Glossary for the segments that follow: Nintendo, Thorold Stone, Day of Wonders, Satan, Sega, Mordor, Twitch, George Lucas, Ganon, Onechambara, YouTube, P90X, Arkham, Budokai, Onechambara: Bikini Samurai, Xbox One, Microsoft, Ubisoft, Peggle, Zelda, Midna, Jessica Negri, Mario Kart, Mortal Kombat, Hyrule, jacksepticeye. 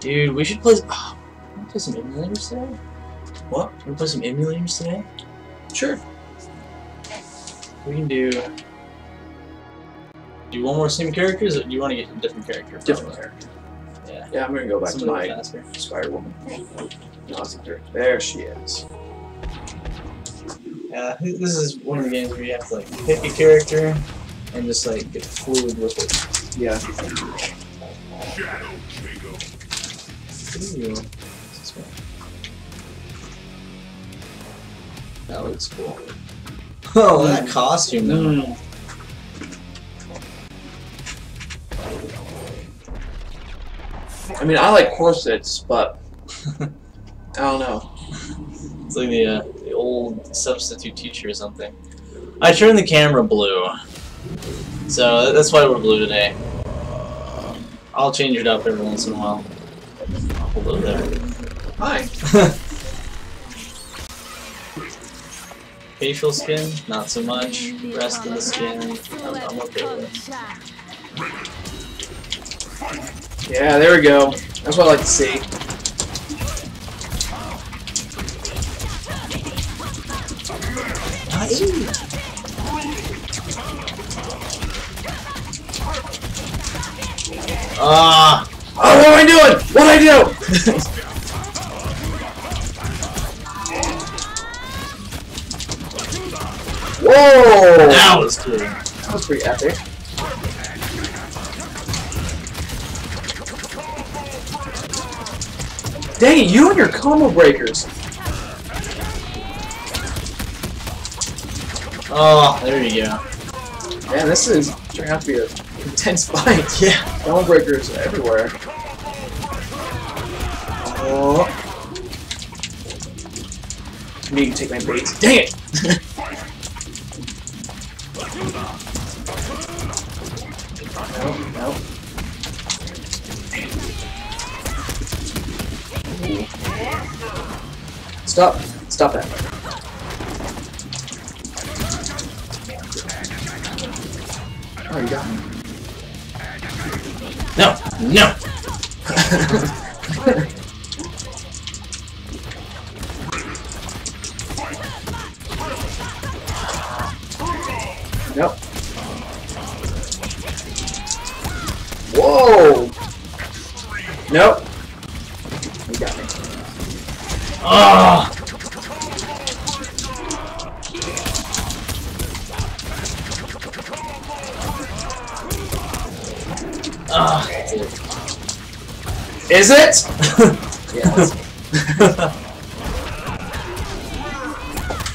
Dude, we should play. Oh, can we play some emulators today? What? Can we play some emulators today? Sure. We can do. Do you want more same characters, or do you want to get a different character? Different character. Yeah. Yeah, I'm gonna go back to my Spider Woman. There she is. This is one of the games where you have to like pick a character and just like get fluid with it. Yeah. Ooh. That looks cool. Oh, that costume though. Mm. I mean, I like corsets, but I don't know. It's like the old substitute teacher or something. I turned the camera blue, so that's why we're blue today. I'll change it up every once in a while. Hello there. Hi. Facial skin, not so much. Rest of the skin, I'm okay with it. Yeah, there we go. That's what I like to see. Ah! Oh, what am I doing? What did I do? Whoa! That was cool. That was pretty epic. Dang it, you and your combo breakers! Oh, there you go. Man, this is turning out to be an intense fight. Yeah, combo breakers are everywhere. Oh. I need to take my bait. Dang it! No, no. Stop! Stop that! Oh, you got me! No! No! Nope. Whoa! Nope. You got me. Ah! Is it? Yes.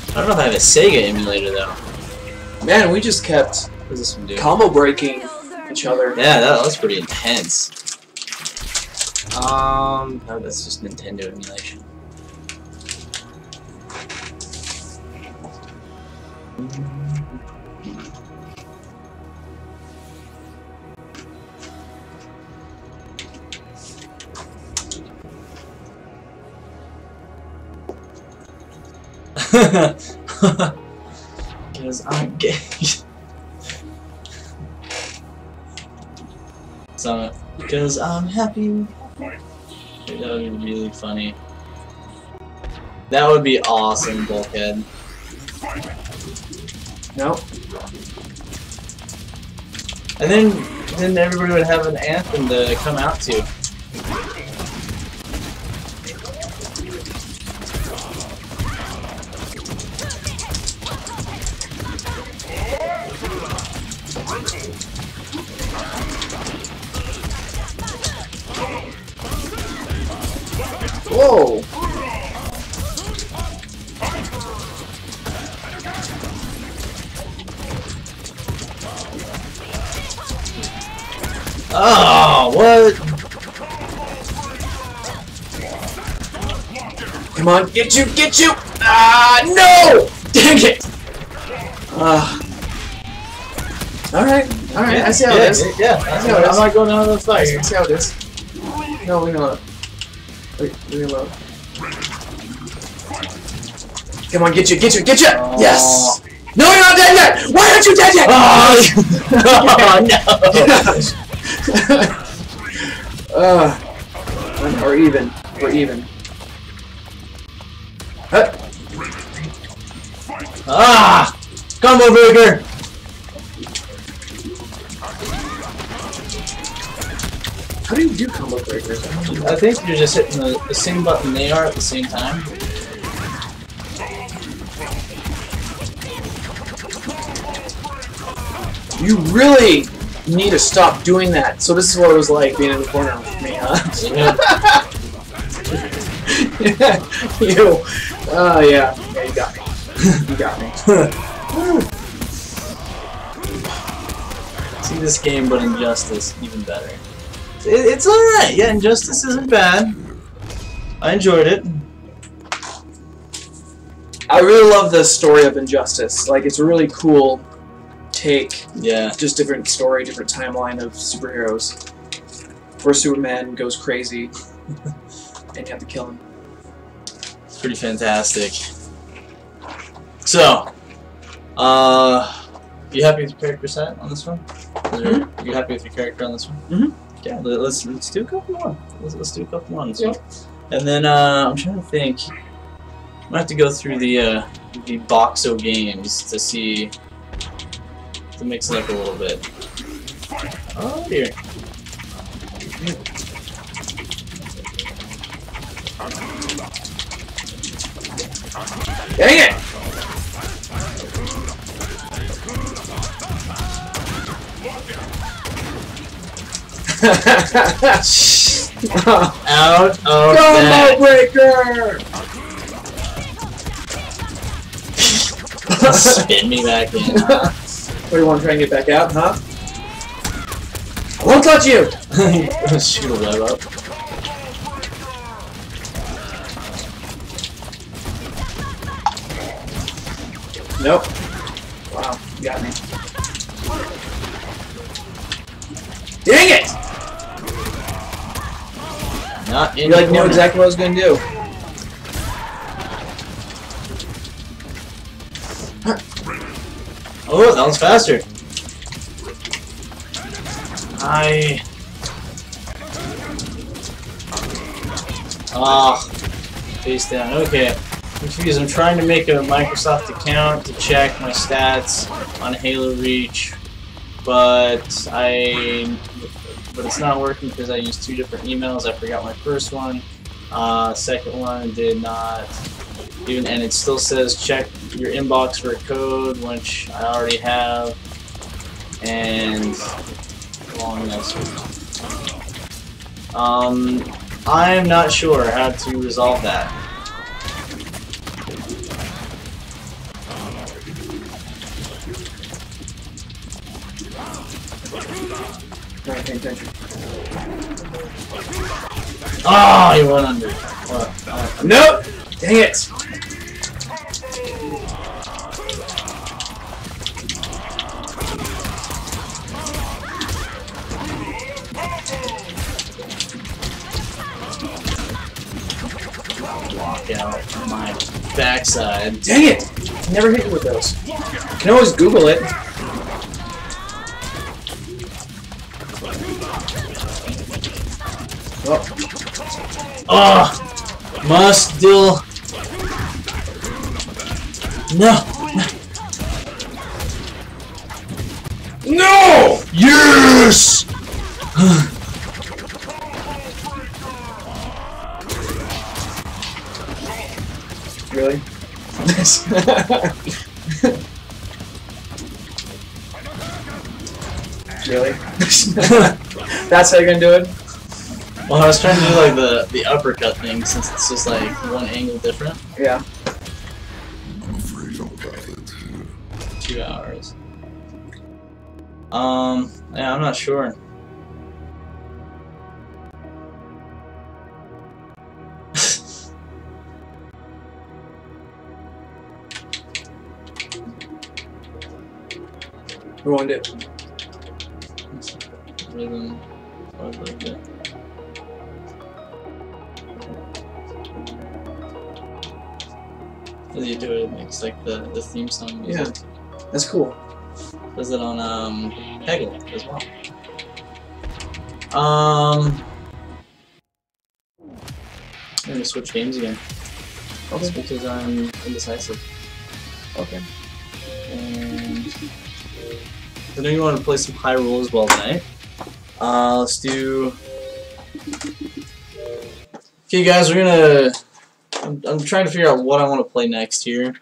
I don't know if I have a Sega emulator though. Man, we just kept combo breaking each other. Yeah, that was pretty intense. No, that's just Nintendo emulation. Because I'm gay. So, because I'm happy. That would be really funny. That would be awesome, Bulkhead. Nope. And then everybody would have an anthem to come out to. Whoa! Oh, what? Come on, get you, get you! Ah, no! Dang it! All right, yeah, I see how it is. Yeah, I see how it is. I'm not going out of the fire. I see how it is. No, we know. Wait, reload. Come on, get you, get you, get you! Oh. Yes! No, you're not dead yet! Why aren't you dead yet? Oh, oh no! Or even. We're even. Ah! Combo burger! How do you do combo breakers? I think you're just hitting the same button they are at the same time. You really need to stop doing that. So this is what it was like being in the corner with me, huh? Yeah. You. Oh, yeah. Yeah, you got me. You got me. See this game, but Injustice, even better. It's alright, yeah, Injustice isn't bad. I enjoyed it. I really love the story of Injustice. Like, it's a really cool take. Yeah. Just different story, different timeline of superheroes. Where Superman goes crazy and you have to kill him. It's pretty fantastic. So, you happy with your character set on this one? Mm-hmm. You happy with your character on this one? Mm-hmm. Yeah, let's do a couple more. Let's do a couple ones. Yeah. And then I'm trying to think. I might have to go through the box of games to see to mix it up a little bit. Oh dear. Dang it! Out of combo breaker! Spin me back in, huh? What, you want to try and get back out, huh? I won't touch you! Shoot a web up. Nope. Wow, you got me. Dang it! You like knew exactly what I was gonna do. Oh, that was faster. Face down. Okay. Confused. I'm trying to make a Microsoft account to check my stats on Halo Reach, but it's not working because I used two different emails. I forgot my first one. Second one did not even, and it still says check your inbox for a code, which I already have. And long next week. I'm not sure how to resolve that. Oh, you went under. Nope! Dang it! Walk out on my backside. Dang it! I never hit you with those. You can always Google it. Oh, must deal. No! Yes! Really? Really? That's how you're gonna do it? Well, I was trying to do like the uppercut thing since it's just like one angle different. Yeah. I'm afraid I'll got it. 2 hours. Yeah, I'm not sure. Who won it? Rhythm. Like that. You do it, it's like the theme song music. Yeah, that's cool. Does it on Peggle as well. I'm gonna switch games again. Okay. That's because I'm indecisive. Okay. And I know you want to play some Hyrule as well tonight. Let's do... Okay guys, we're gonna... I'm trying to figure out what I want to play next here.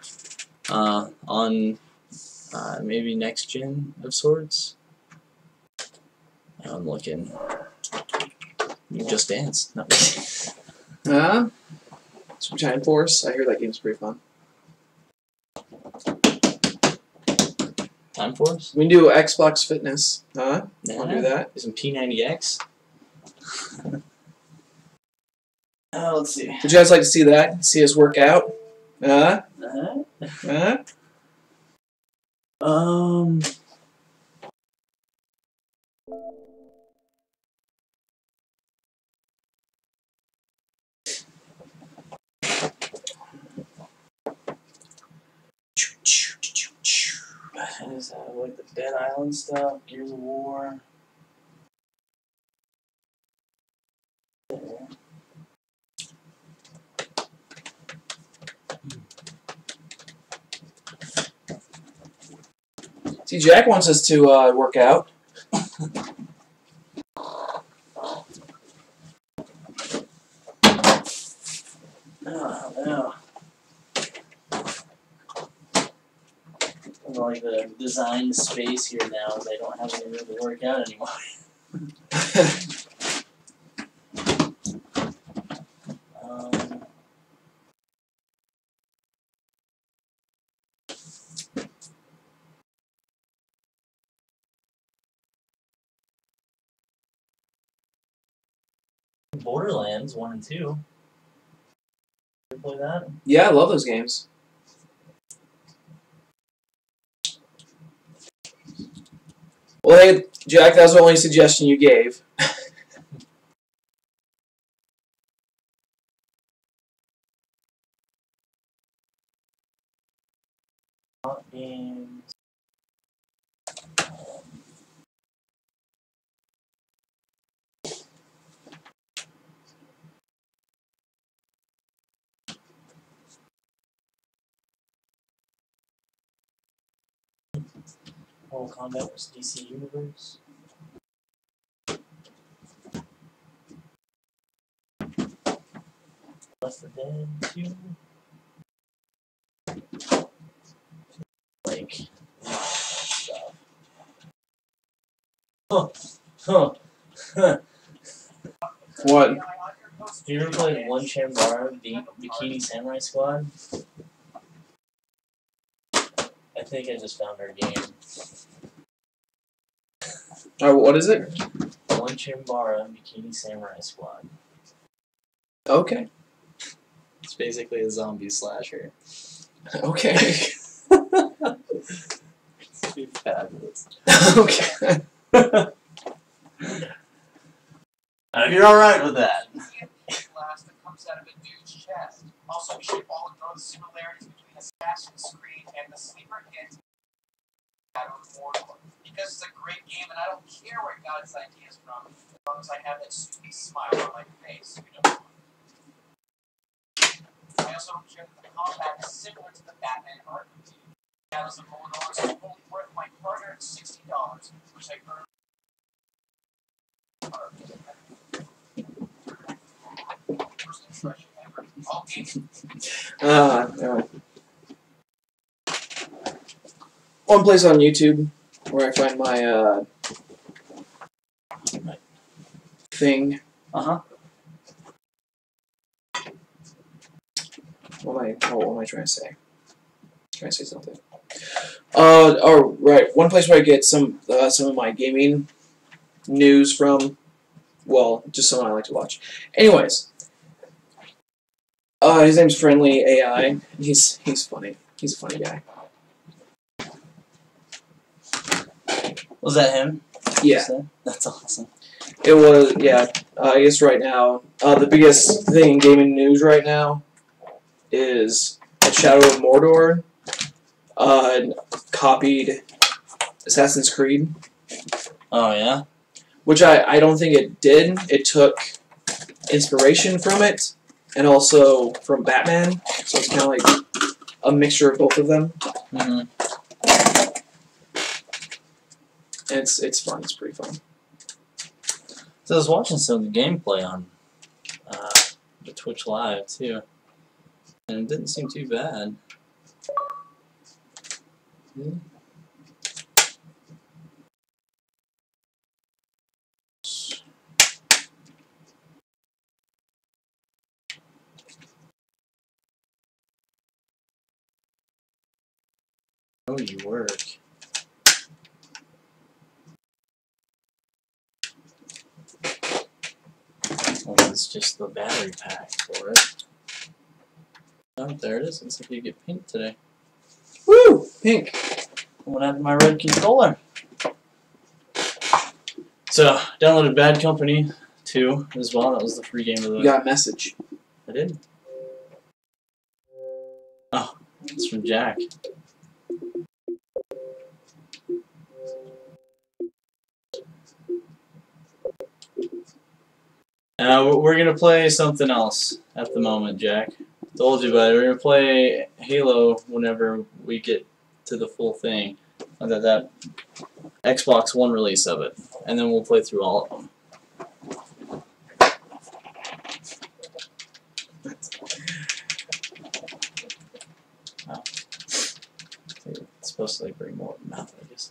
On... maybe next gen of sorts. I'm looking. You Just Dance. No. Some Giant Force. I hear that game's pretty fun. Time Force? We can do Xbox Fitness. Huh? Nah, I'll do that. Some P90X. Let's see. Would you guys like to see that? See us work out? I just have like the Dead Island stuff, Gears of War. There. See, Jack wants us to work out. Like the design space here now, they don't have any room to work out anymore. Borderlands 1 and 2. You play that? Yeah, I love those games. Well, hey, Jack, that was the only suggestion you gave. Mortal Kombat was DC Universe. Left 4 Dead 2. Like, stuff. What? Have you ever played Onechambara, the Bikini Samurai Squad? I think I just found her game. Oh, what is it? Onechambara Bikini Samurai Squad. Okay. It's basically a zombie slasher. Okay. It's too fabulous. Okay. If you're alright with that. Blast that comes out of a dude's chest. Also, we should all ignore the similarities between the Assassin's Creed and the sleeper hit Shadow of Mordor. Because it's a great game, and I don't care where I got its ideas from, as long as I have that stupid smile on my face. I also don't care that the combat is similar to the Batman Arkham game. Shadow of Mordor is only worth my $160, which I earned. First impression ever. All games. No. One place on YouTube where I find my thing. What am I trying to say? Trying to say something. Oh right, one place where I get some of my gaming news from. Well, just someone I like to watch. Anyways, his name's Friendly AI. He's funny. He's a funny guy. Was that him? Yeah. That's awesome. It was, yeah. I guess right now, the biggest thing in gaming news right now is a Shadow of Mordor copied Assassin's Creed. Oh, yeah? Which I don't think it did. It took inspiration from it, and also from Batman, so it's kind of like a mixture of both of them. Mm-hmm. And it's fun. It's pretty fun. So I was watching some of the gameplay on the Twitch Live too, and it didn't seem too bad. Yeah. Oh, you work. Well, that's just the battery pack for it. Oh, there it is. Looks like you get pink today. Woo! Pink! What happened to my red controller? So, downloaded Bad Company 2 as well. That was the free game of the... You got a message. I did. Oh, it's from Jack. We're gonna play something else at the moment, Jack. Told you about it. We're gonna play Halo whenever we get to the full thing, that Xbox One release of it, and then we'll play through all of them. Wow. It's supposed to like bring more mouth, I guess.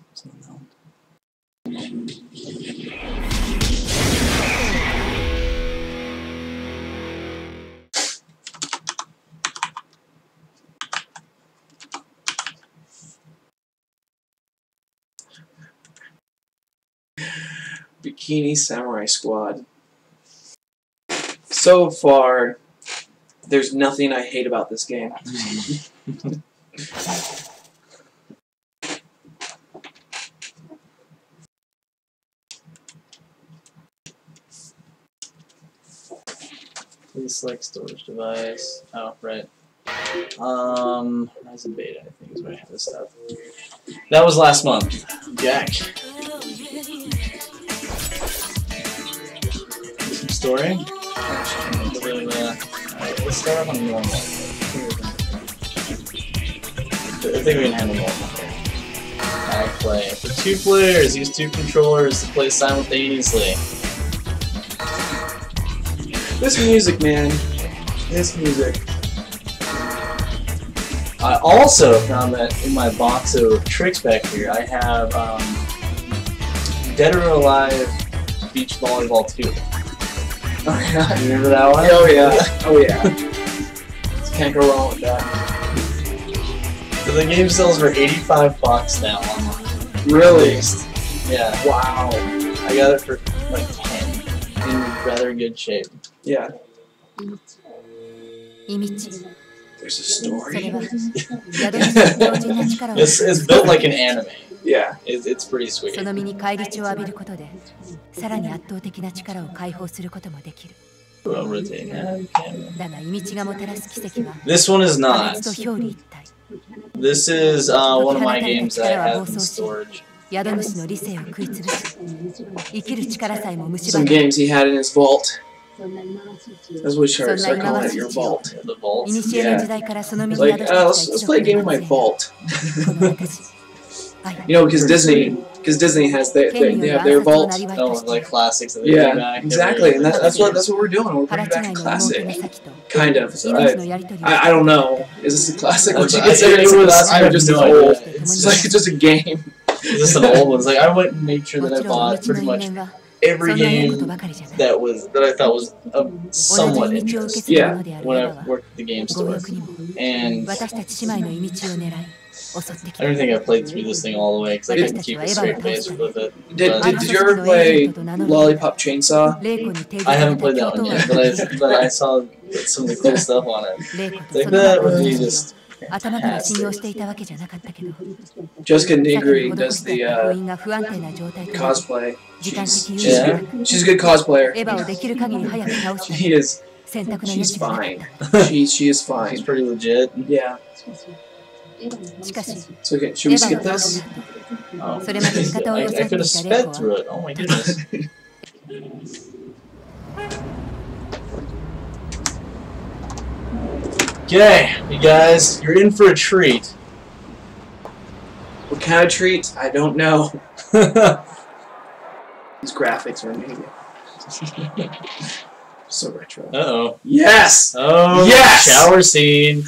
Bikini Samurai Squad. So far, there's nothing I hate about this game. Please select storage device. Oh, right. Horizon Beta, I think, is where I have this stuff. That was last month. Jack. Story. Let's start off on normal. I think we can handle normal. I play for 2 players. Use 2 controllers to play simultaneously. This music, man. This music. I also found that in my box of tricks back here, I have Dead or Alive Beach Volleyball 2. Oh yeah, you remember that one? Oh yeah, oh yeah. Can't go wrong with that. So the game sells for $85 now online. Really? Yeah. Wow. I got it for like 10. In rather good shape. Yeah. There's a story. It's built like an anime. Yeah, it's pretty sweet. This one is not. This is one of my games that I have in storage. Some games he had in his vault. That's what you start calling it, your vault. The vault? Yeah. Like, let's play a game in my vault. You know, because Disney has they have their vault. Oh, like classics. That they bring back exactly, and that's what we're doing. We're bringing back a classic, kind of. So I don't know. Is this a classic? Would you consider it a classic or just an old? It's like just a game. It's just an old one. It's like I went and made sure that I bought pretty much every game that I thought was of somewhat interest. Yeah. When I worked at the game store, and. I don't think I played through this thing all the way because I didn't keep a straight pace with it. Did you ever play Lollipop Chainsaw? I haven't played that one yet, but I saw some of the cool stuff on it. Like that would be just fantastic. Jessica Negri does the cosplay. She's a good cosplayer. She's fine. She is fine. She's pretty legit. Yeah. So okay, should we skip this? Oh. I could have sped through it. Oh my goodness. Okay, you guys, you're in for a treat. What kind of treat? I don't know. These graphics are amazing. So retro. Uh-oh. Yes! Oh, yes! Shower scene.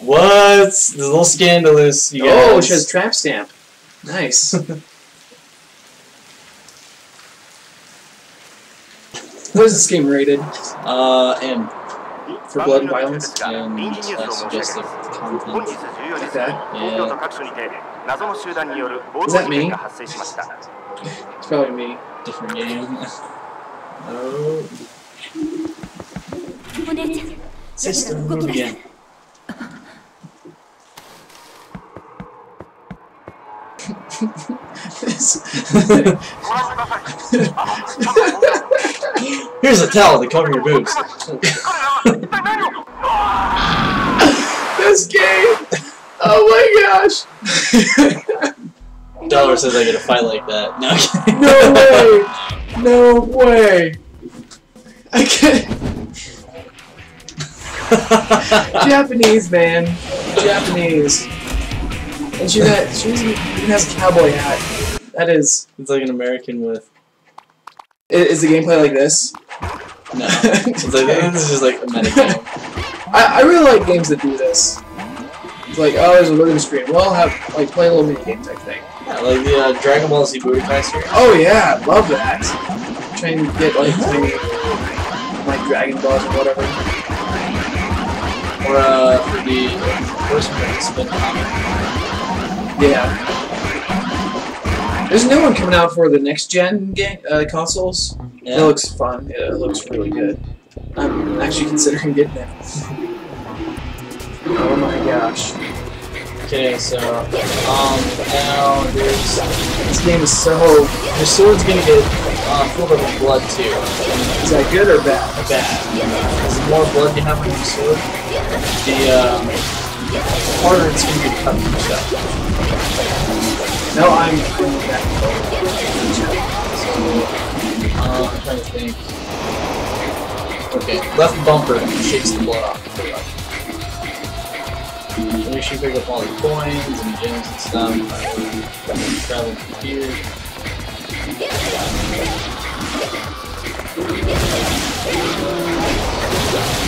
What? This is a little scandalous, you guys. Oh, she has trap stamp. Nice. What is this game rated? M. For blood and violence? And suggestive content. Like that? Yeah. Is that me? It's probably me. Different game. Oh. Sister, move again. Here's a towel to cover your boobs. This game! Oh my gosh! Dollar says I get a fight like that. No, no way! No way! I can't. Japanese, man. Japanese. And she has a cowboy hat. That is. It's like an American with. Is the gameplay like this? No. It's like, this is just like a meta game. I really like games that do this. It's like, oh, there's a loading screen. Well, I'll have like play a little mini game type thing. Yeah, like the Dragon Ball Z Budokai series. Oh yeah, love that. I'm trying to get like like Dragon Balls or whatever. Or for the first spin comic. Yeah. There's a new one coming out for the next gen game consoles. Yeah. It looks fun. Yeah, it looks really good. I'm actually considering getting it. Oh my gosh. Okay, so now there's this game is so your sword's gonna get filled up with blood too. Is that good or bad? Bad. The more blood you have on your sword, the harder it's going to be to cut yourself. No, I'm doing that. So, I'm trying to think. Okay, left bumper shakes the blood off. And you should pick up all the coins and gems and stuff. Travel here.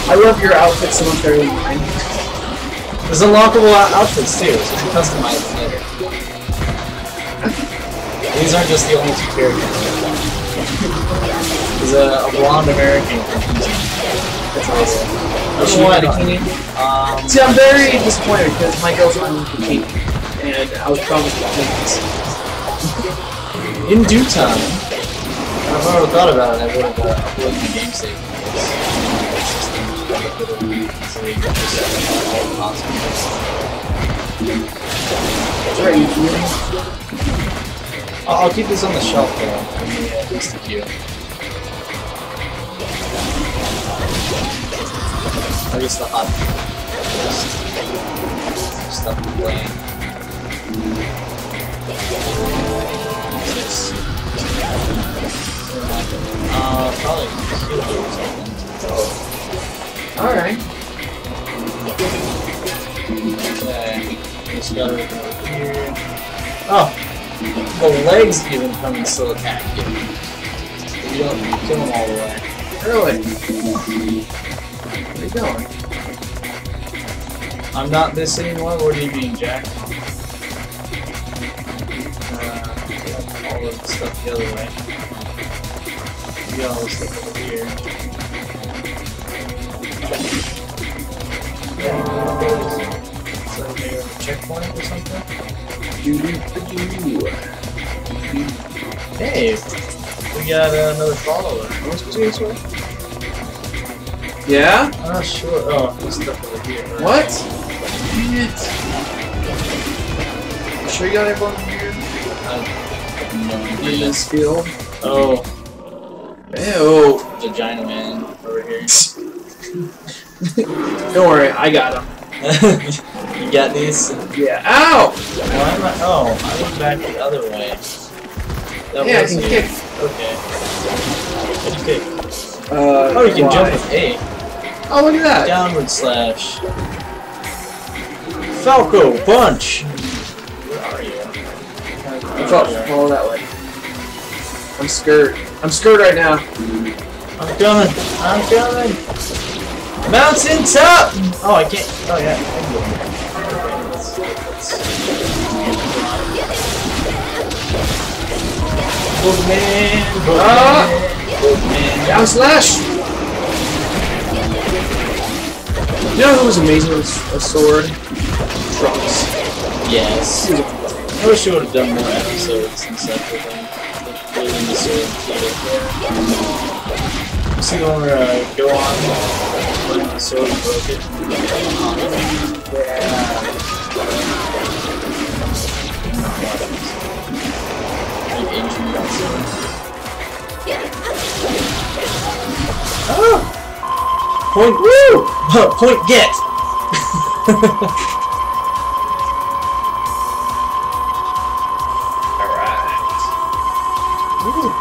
I love your outfits so much better than mine. There's unlockable outfits too, so you can customize them later. These aren't just the only two characters. There's a blonde American. That's awesome. She had a bikini. See, I'm very disappointed because my girl's on bikini, and I was promised bikinis. In due time, if I would have thought about it, I would have uploaded the game save. I'll keep this on the shelf though, at least the queue. I guess the hot stuff to play. Probably oh. Alright. Okay, just gotta go here. Oh! The legs even come and still attack you. You don't kill them all the way. Really? Where are you going? I'm not this anymore? What are you being, Jack? All of the stuff the other way. We got all this stuff over here. Yeah, so there a checkpoint or something? Hey, we got another follower. Are we supposed to go this way? Yeah? I'm not sure. Oh, this stuff over here. Right? What? Dang it! You sure you got everyone here? In this field. Oh. Ew. Vagina man over here. Don't worry, I got him. You got these? Yeah. Ow! Why am I? Oh, I went back the other way. That yeah, I can kick. Okay. What do you kick? Oh, you can jump with A. Oh, look at that. Downward slash. Falco, punch! Where are you? Oh, roll that way. I'm scared. I'm scared right now. I'm coming. I'm coming. Mountain top! Oh, I can't. Oh, yeah. Boogman. Boogman. Down slash! You know who was amazing with a sword? Trunks. Yes. I wish you would have done more episodes since I'm just gonna go on and the sword and broke it. Oh! Point, woo! Point get!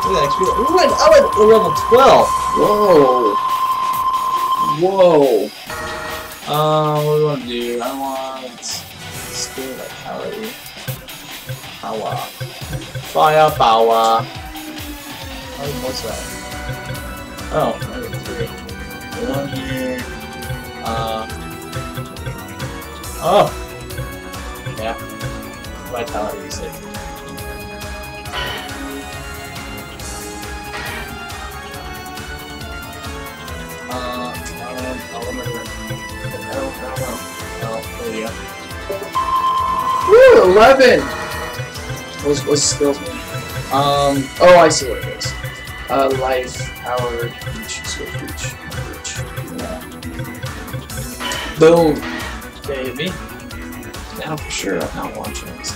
We went up at level 12! Whoa! Whoa! What do we want to do? I want... Spirit of Power. Power. Fire Power. What's that? Oh, I got 3. One here. Oh! Yeah. Vitality is it. I'll remember. Oh, there you go. Woo! 11! What's skills mean? Oh, I see what it is. Life, power, reach, skill, reach. Yeah. Boom! Baby. Now for sure I'm not watching this.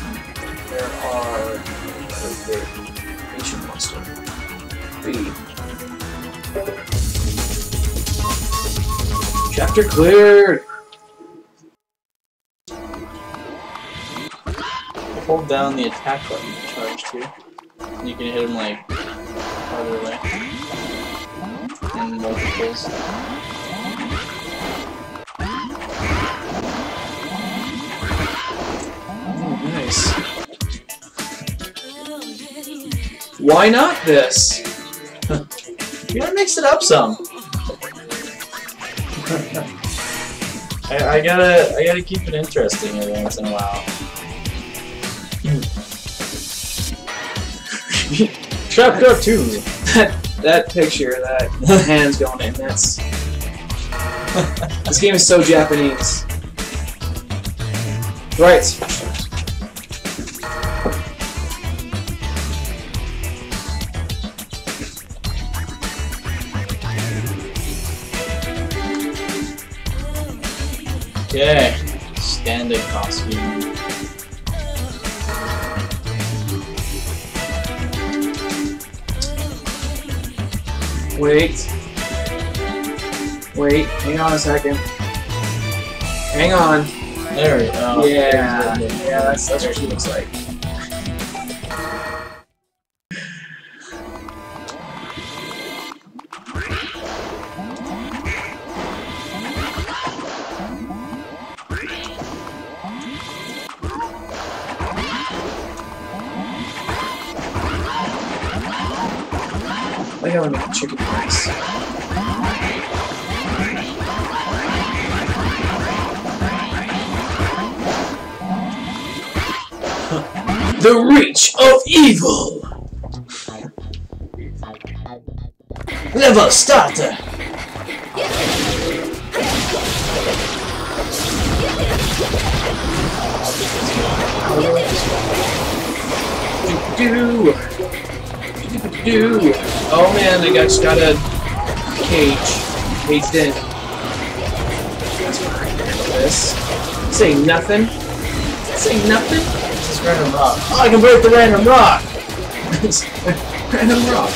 There are... the ancient monster. 3. Chapter cleared! Hold down the attack button to charge too. And you can hit him like farther away. And multiples. Oh, nice. Why not this? You gotta mix it up some. I gotta keep it interesting every once in a while. Trapped up too. That picture, that hand's going in. That's this game is so Japanese. Right. Okay, standard costume. Wait, hang on a second. Hang on. There we go. Yeah, that's what she looks like. I gotta make a chicken rice. The reach of evil. Level starter. Do. Oh man, I just got a cage. Caged in. That's what I did. This ain't nothing. This is random rock. Oh, I can break the random rock! Random rock.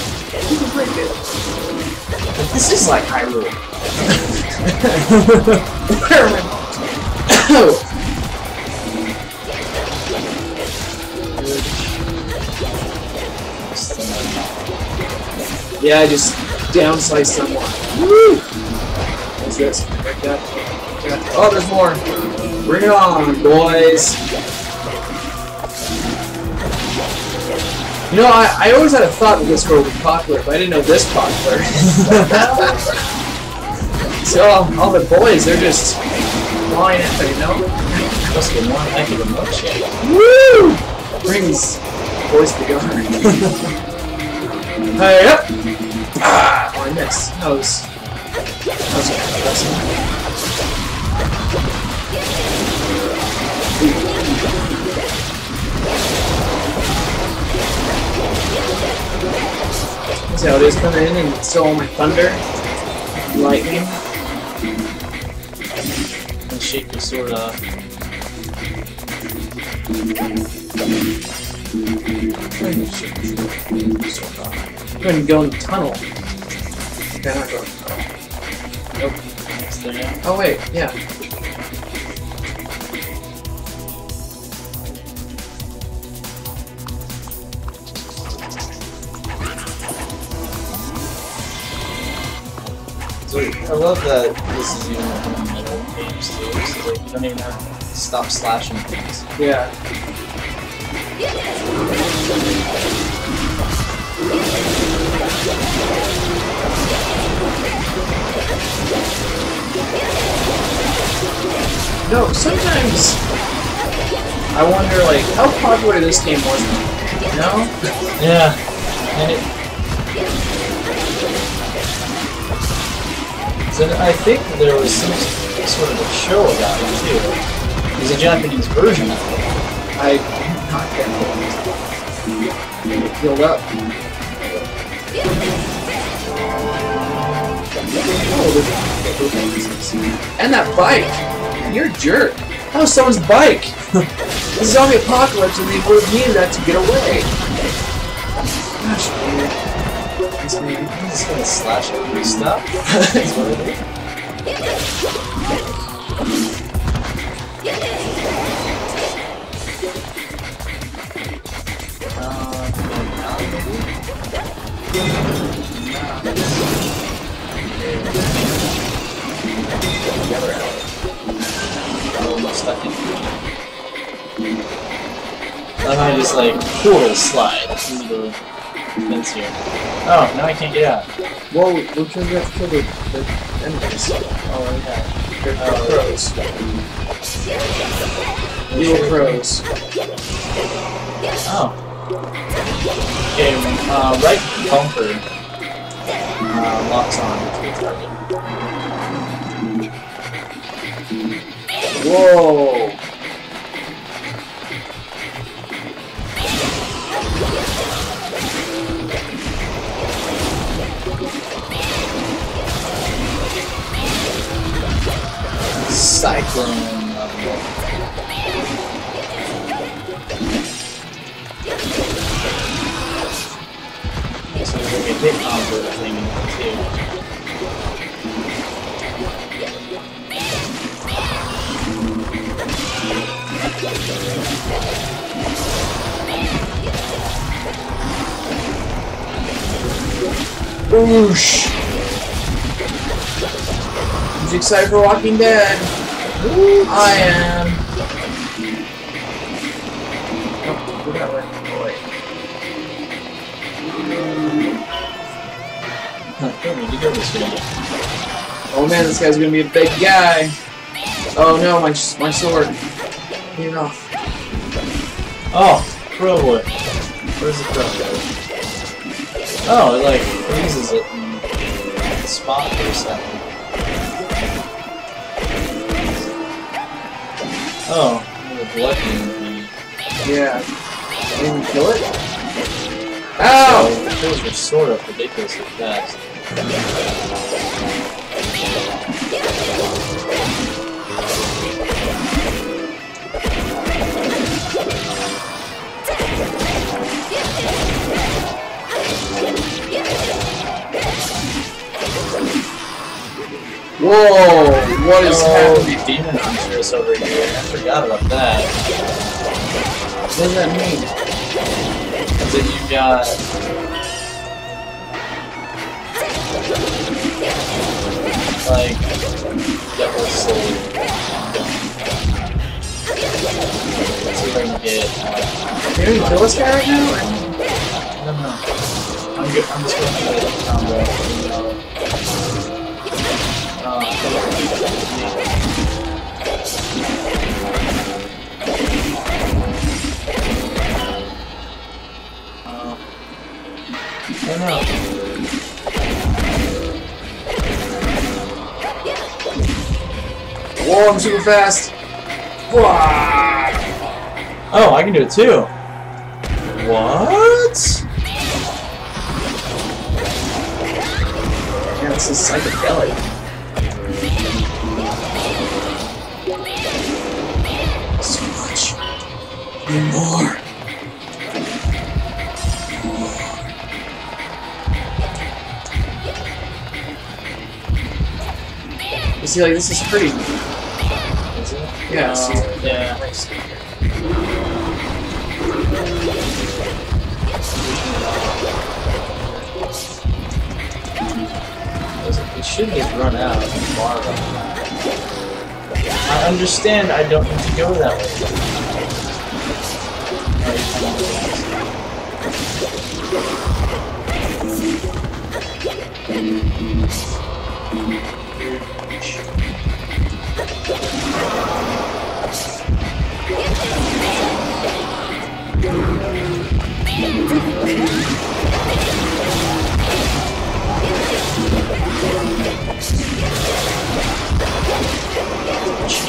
You can break it. This is like Hyrule. Where am I? Yeah, I just down-slice someone. Woo! What's this? Like that? Oh, there's more. Bring it on, boys. You know, I always had a thought that this card would be popular, but I didn't know this popular. So, all the boys, they're just flying at it, you know? Must have been one heck of a milkshake. Woo! Brings boys together. Hey, up! Ah! Oh, I missed. That was see how it is coming in and still on my thunder. Lightning. My shape is sort of. I'm going to go in the tunnel. Okay, I'm not going in the tunnel. Nope. It's there now. Oh, wait, yeah. I love that this is even like in the middle of games too. This is like you don't even have to stop slashing things. Yeah. No, sometimes I wonder like how popular this game was. You know? Yeah. And it so I think there was some sort of a show about it too. There's a Japanese version of it. I am not getting it. Filled up. And that bike! You're a jerk! That was someone's bike! The zombie apocalypse and they would have needed that to get away. Gosh, man. I'm just gonna slash every stuff. That's what it is. The other alley. I'm stuck in here. And I just like, cool slide. Fence here. Oh, now I can't get out. Well, we're trying to kill the enemies. Oh, okay. They're pros. Little pros. Oh. Okay, right bumper locks on to the target. Whoa! Cyclone level. So there's like a big opera thing in there too. Whoosh! Who's excited for Walking Dead? Ooh, I am. Oh, we got oh man, this guy's gonna be a big guy. Oh no, my sword. Get it off. Oh, pro wood. Where's the pro wood? Oh, it like freezes it in the spot for a second. Oh, the blood thing. Yeah. Didn't we kill it? Ow! So, those were sort of ridiculously fast. Whoa! What is happening? Demon hunters over here. I forgot about that. What does that mean? That you got. Like. Devil Soul. Can we kill this guy right now? I don't know. I'm good. I'm just going to do the combo. I don't know. Whoa, I'm super fast! Oh, I can do it too! What? Yeah, this is psychedelic. So much. More. You see, like, this is pretty... Yeah, yeah. It shouldn't have run out. I understand I don't need to go that way.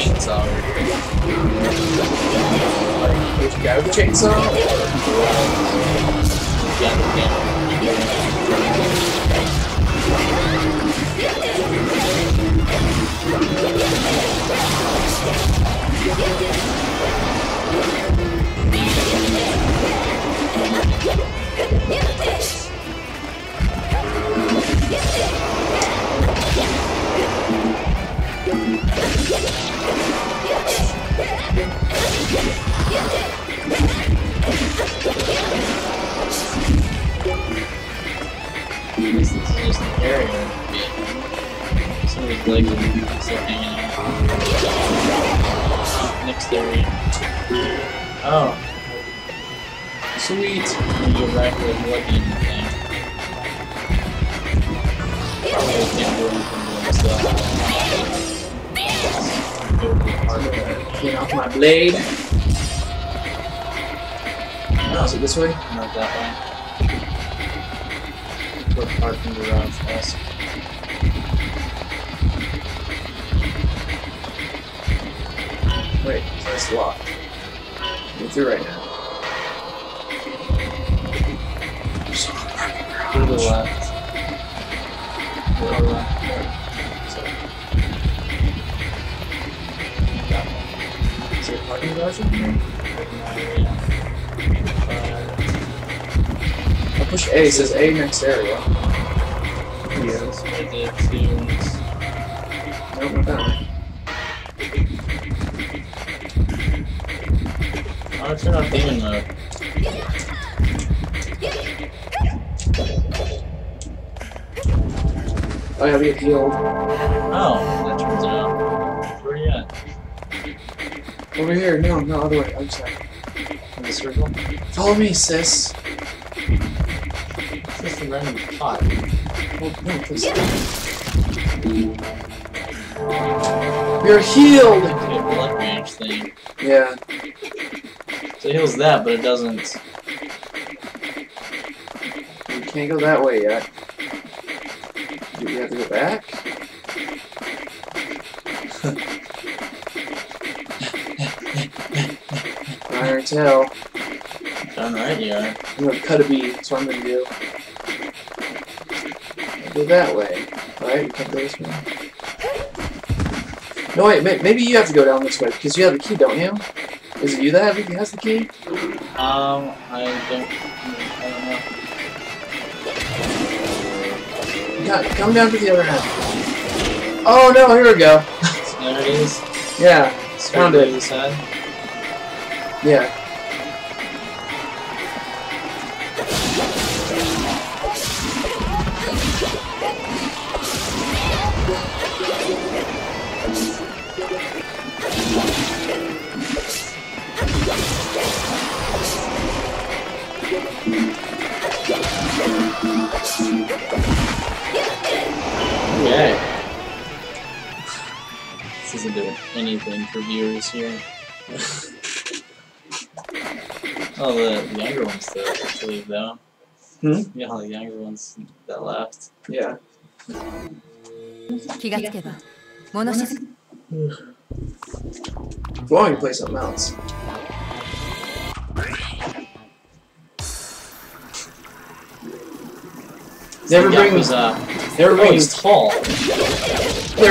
Chainsaw right here. Like, go chainsaw blade. No, is it this way? Not that way. We're parking around fast. Wait, that's locked. Get through right now. To the left. To the left. Parking garage? Mm-hmm. I'll push A, it says A next area. Yes. Yeah. Nope, not that way. I'm gonna turn on demon mode. I have you healed. Oh, that turns it out. Where are you at? Over here, no, other way, I'm sorry. In the circle. Follow me, sis! This is the random pot. Oh, no, please. You're healed! Yeah, blood range thing. Yeah. So it heals that, but it doesn't. You can't go that way yet. Do we have to go back? Iron tail. Done right here. I'm gonna cut a bee, that's what I'm gonna do. Go that way. Alright, you can't go this way. No wait, maybe you have to go down this way, because you have the key, don't you? Is it you that has the key? I don't know. God, come down to the other end. Oh no, here we go. There it is. Yeah, found it. Yeah. This isn't doing anything for viewers here. All the younger ones still leave though. Hmm? Yeah, all the younger ones that left. Yeah. Why don't you play something else? Never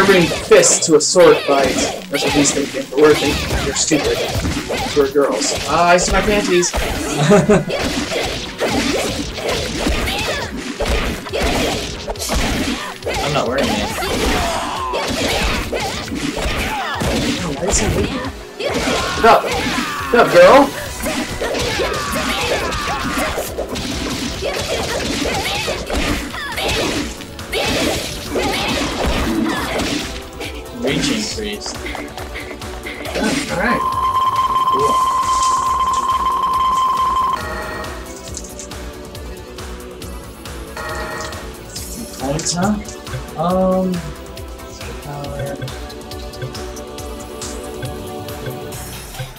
bring fists to a sword fight. That's what he's thinking. But we're thinking you're stupid. We're girls. Ah, I see my panties. I'm not wearing it. Oh, why is he leaving? Get up! Get up, girl! Reach increased. Alright. Cool. Points, huh?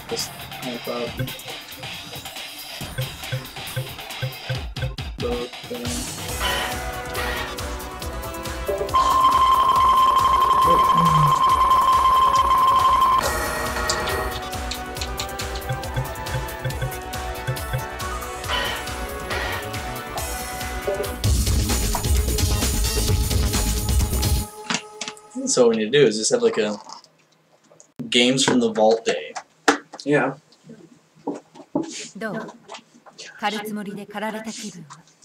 Just type up both So what we need to do is just have like a games from the vault day. Yeah.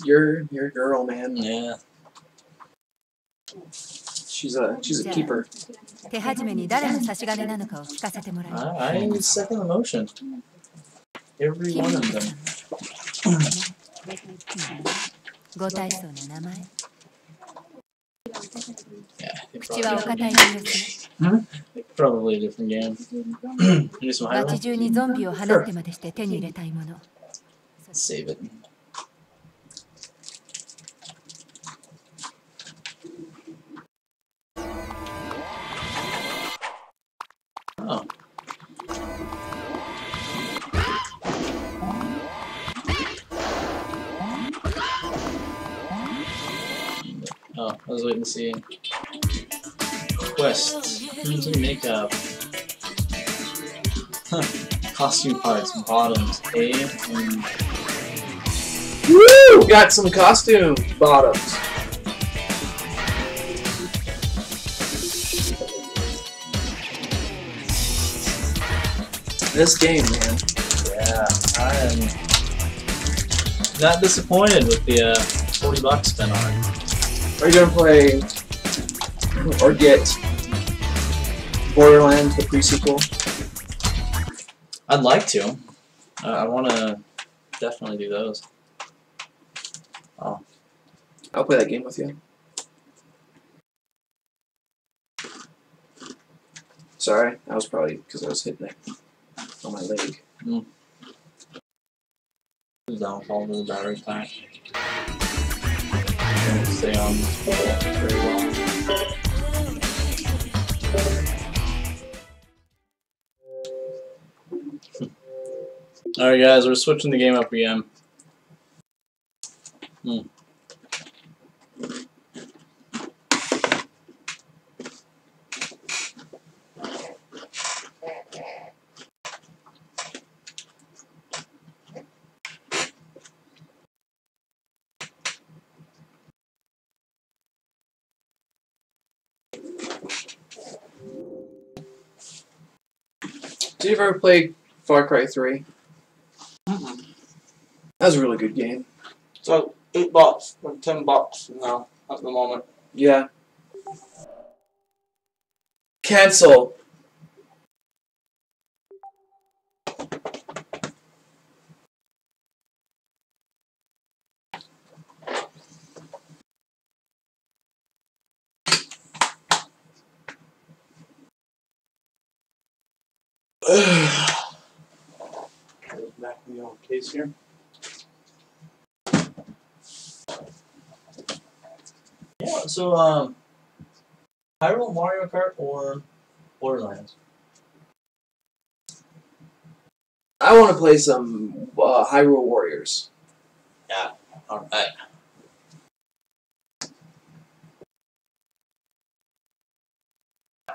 Your girl, man. Yeah. She's a keeper. I need second emotion. Every one of them. Yeah, probably a different game. Sure. Save it. Oh. Oh, I was waiting to see. Quest. Crimson makeup. Huh. Costume parts, bottoms, A and... Woo! Got some costume bottoms. This game, man. Yeah, I am not disappointed with the $40 spent on it. Are you gonna play or get Borderlands, the pre-sequel? I'd like to. I want to definitely do those. Oh, I'll play that game with you. Sorry, that was probably because I was hitting it on my leg. Mm. Downfall to the battery pack. Stay on very well. Alright guys, we're switching the game up again. Hmm. Did you ever play Far Cry 3? Mm-hmm. That was a really good game. So $8 or $10 now at the moment. Yeah. Cancel. Back to the old case here. Yeah, so Hyrule, Mario Kart, or Borderlands. I want to play some Hyrule Warriors. Yeah, alright.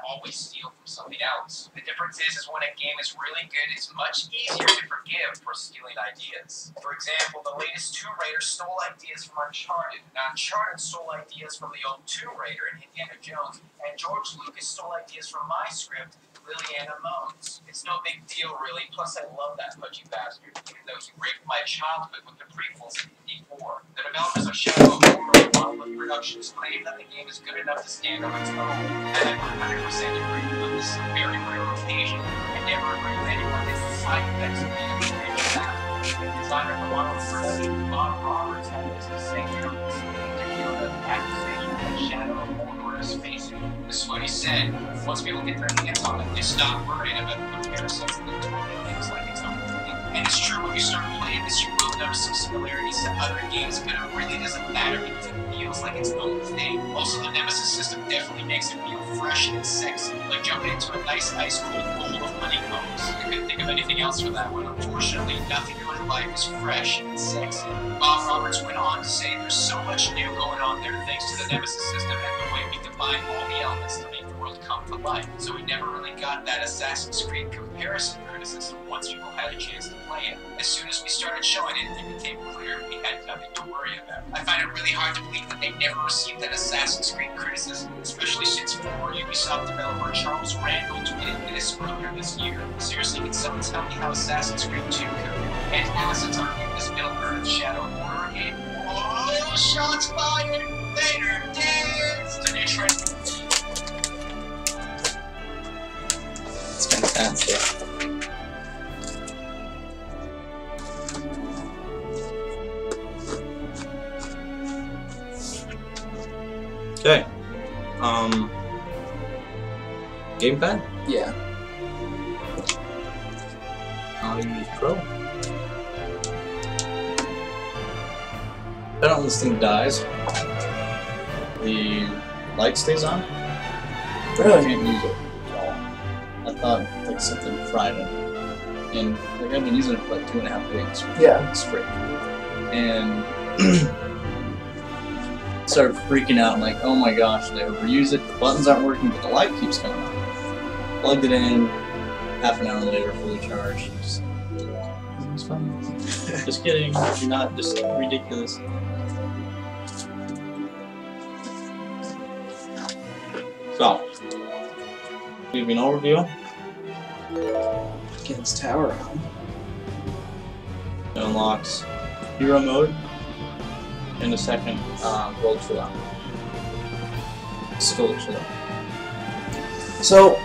Always steal from somebody else. The difference is when a game is really good, it's much easier to forgive for stealing ideas. For example, the latest Tomb Raider stole ideas from Uncharted, and Uncharted stole ideas from the old Tomb Raider and Indiana Jones, and George Lucas stole ideas from my script, Liliana Moans. It's no big deal, really. Plus, I love that pudgy bastard, even though he raped my childhood with the prequels in '84. The developers of Shadow of Mordor Productions claim that the game is good enough to stand on its own, and I'm 100% agree with this very rare occasion. I never agree with anyone that's the side effects of being a creature back. The designer for Modern First, Bob Roberts, had this to say here to heal the accusation that Shadow of Mordor is facing. This is what he said. Once people get their hands on it, they stop worrying about comparisons and they're talking things like it's own thing. And it's true, when you start playing this, you will notice some similarities to other games, but it really doesn't matter because it feels like its own thing. Also, the Nemesis system definitely makes it feel fresh and sexy, like jumping into a nice ice-cold bowl of honeycombs. I couldn't think of anything else for that one. Unfortunately, nothing in my life is fresh and sexy. Bob Roberts went on to say there's so much new going on there thanks to the Nemesis system and the way we combine all the elements to make the world come to life. So we never really got that Assassin's Creed comparison criticism once people had a chance to play it. As soon as we started showing it, it became clear we had nothing to worry about. I find it really hard to believe that they never received that Assassin's Creed criticism, especially since former Ubisoft developer Charles Randall tweeted this earlier this year. Seriously, can someone tell me how Assassin's Creed 2 could and assets are in this Middle-earth Shadow of Mordor game? Oh, shots fired! Later, dance! It's a new trend. It's fantastic. Okay. Gamepad? Yeah. I'll use Pro. Bet on this thing dies. The light stays on. Really? I can't use it at all. I thought like something fried it. And like, I've been using it for like 2.5 days. Yeah. Straight. And started freaking out. I'm like, oh my gosh, they overuse it, the buttons aren't working, but the light keeps coming on. Plugged it in, half an hour later, fully charged. Just, it was fun. Just kidding, you're not, just ridiculous. So, give me an overview. Get this tower on. It unlocks hero mode. In a second, roll to that. Skill to that. So,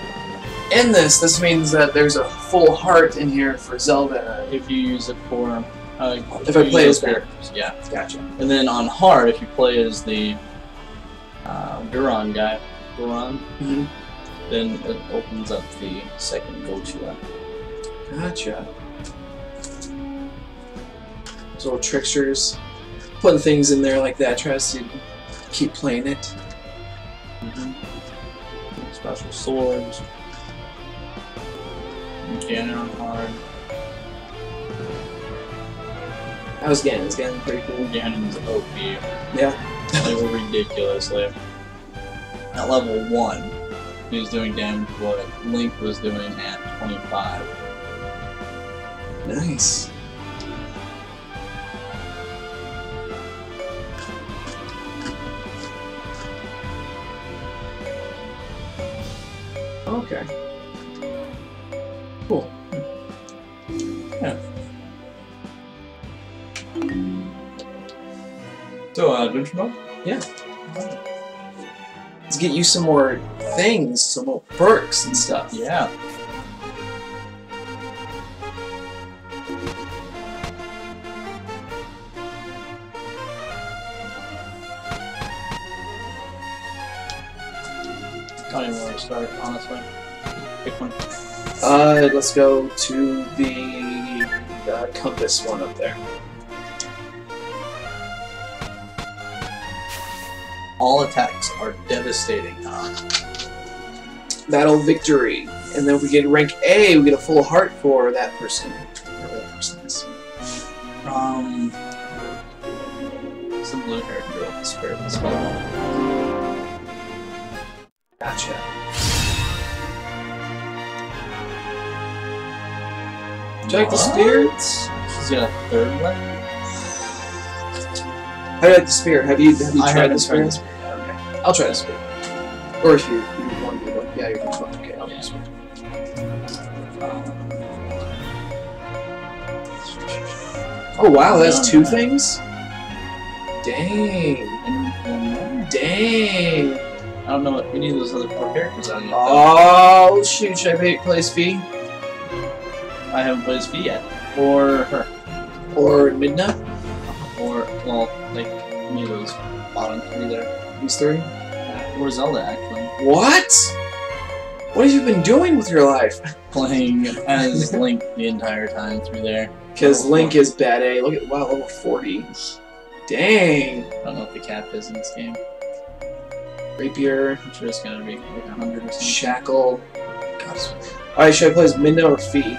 in this means that there's a full heart in here for Zelda. If you use it for... if I play as characters, yeah. Gotcha. And then on hard, if you play as the Guron guy, mm-hmm. Then it opens up the second go to that. Gotcha. Those little tricksters. Putting things in there like that, tries to keep playing it. Mm-hmm. Special swords. Ganon on hard. How's Ganon's? Ganon's pretty cool. Ganon's OP. Yeah. They were ridiculously. At level 1, he was doing damage what Link was doing at 25. Nice. Okay. Cool. Yeah. So, adventure mode? Yeah. Let's get you some more things, some more perks and stuff. Yeah. I don't even know where to start, honestly. Pick one. Let's go to the compass one up there. All attacks are devastating. battle victory. And then if we get rank A, we get a full heart for that person. Whatever that person is. Some blue haired girl with square with skull. Gotcha. Jack the spirits? She's got a third one. How do you like the spear? Have you tried the spear? The spear. Okay. I'll try the spear. Or if you want to do one. Yeah, you're going to one. Okay, I'll do the spear. Oh wow, that's two things? Dang. Dang. I don't know what any of those other four characters are. Oh shoot, should I play Spee? I haven't played Spee yet. Or her. Or Midna? Or, well, like, any of those bottom three there. These three? Or Zelda, actually. What? What have you been doing with your life? Playing as Link the entire time through there. Because Link is bad A. Look at, wow, level 40. Dang! I don't know what the cap is in this game. Rapier. I'm sure it's gonna be like 100 or something. Shackle. Alright, should I play as Midna or Fee?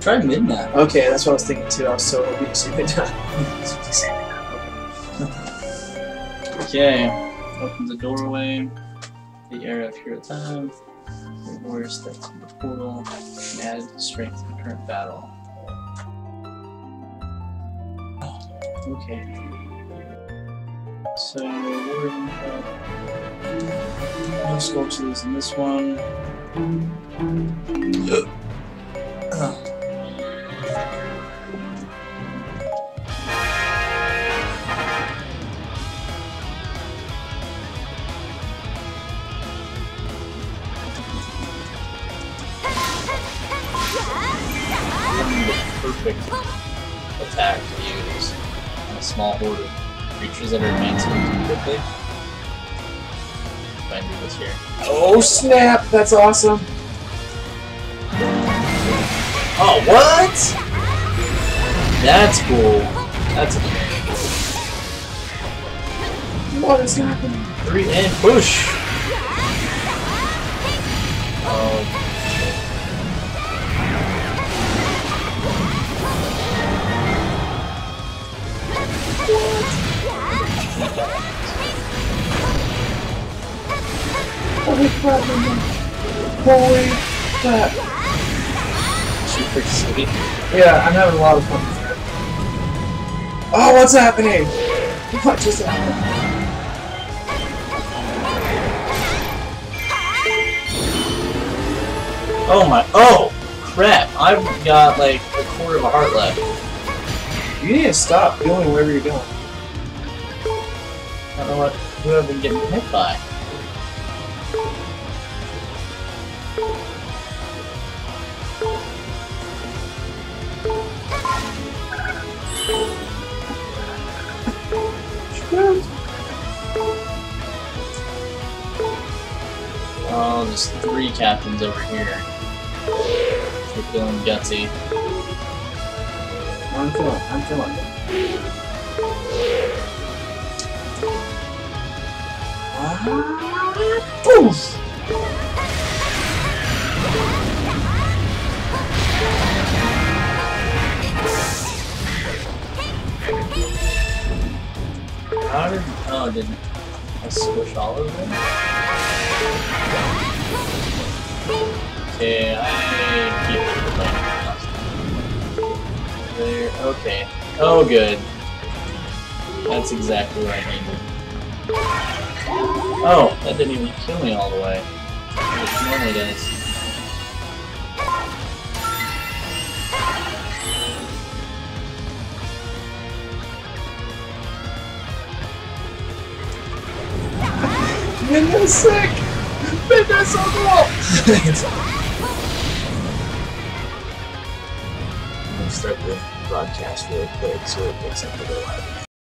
Try Midna. Okay, that's what I was thinking too. I was so hoping to see Midna. Okay. Open the doorway. The area of hero time. The warrior steps in the portal. And add strength in the current battle. Okay. So we're going to no sculptures in this one. Perfect attack to use. A small horde of creatures that are advancing too quickly. If I do this here. Oh snap! That's awesome! Oh, what? That's cool. That's amazing. What is happening? Three and push! Oh. Holy crap, man. Holy crap. She's pretty sweet. Yeah, I'm having a lot of fun with her. Oh, what's happening? What just happened? Oh my. Oh! Crap! I've got like a quarter of a heart left. You need to stop going wherever you're going. I don't know what. Who I've been getting hit by. Oh, there's three captains over here. They're feeling gutsy. I'm feeling Boof! How did... Oh, did I squish all of them? Okay, I... There... Okay. Oh, good. That's exactly what I needed. Oh, that didn't even kill me all the way. It normally does. Midna's sick! Midna's on the wall! I'm gonna start the broadcast really quick so it picks up the live.